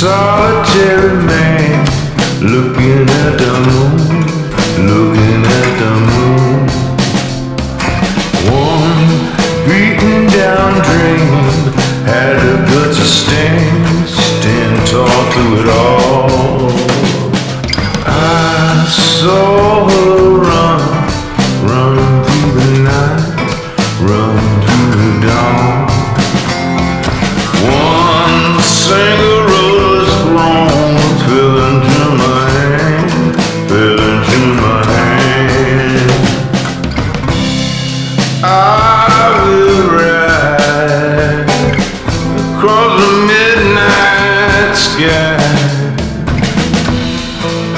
solitary man looking at the moon, looking at the moon. One beaten down dream had the guts to stand tall through it all. I saw her run through the night, run through the dawn. One single sky. I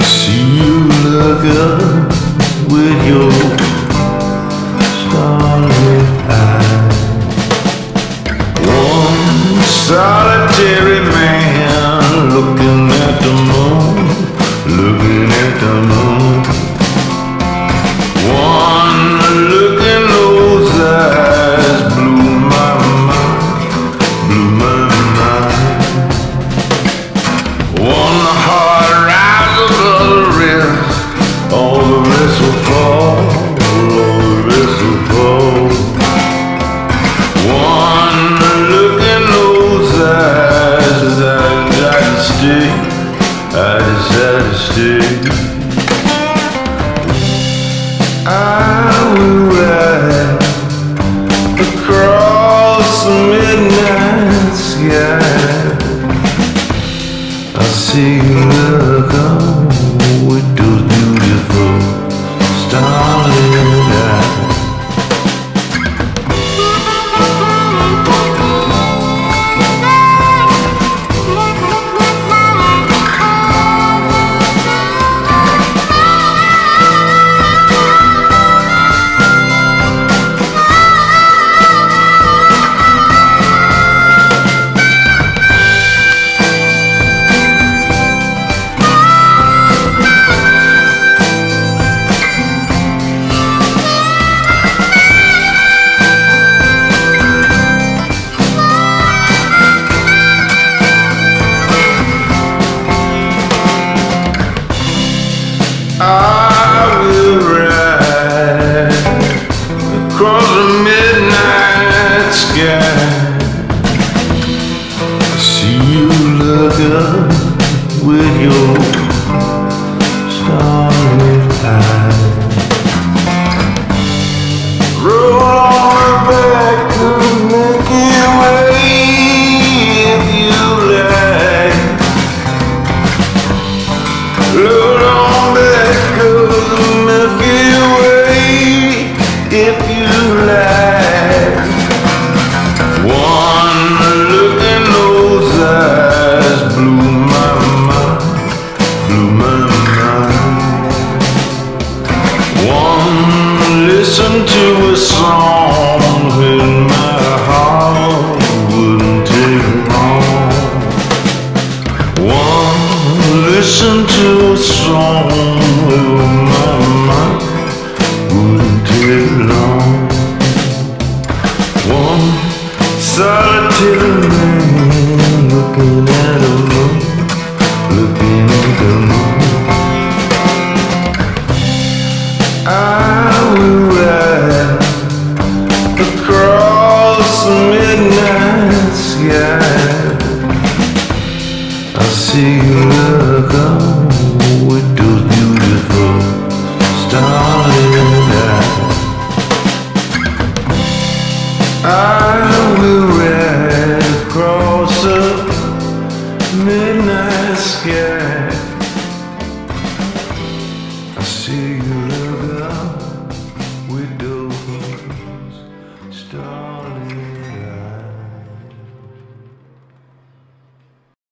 see you look up with your starry eyes. One solitary man looking at the moon, looking at the moon. One look in those eyes blew my mind, blew my mind. I will ride across the midnight sky. I see you look on with those beautiful starlit eyes. I will ride across the midnight sky. I see you look up with your starry eyes. Roll on back to Milky Way if you like. Load on back if you like. One look in those eyes blew my mind. One listen to a song in my heart wouldn't take long. One listen to a song in my mind wouldn't take long. One solitary man looking at the moon, looking at the moon. I will ride across the midnight sky. I see you look up with those beautiful starlit eyes. I will ride across the midnight sky. I see you.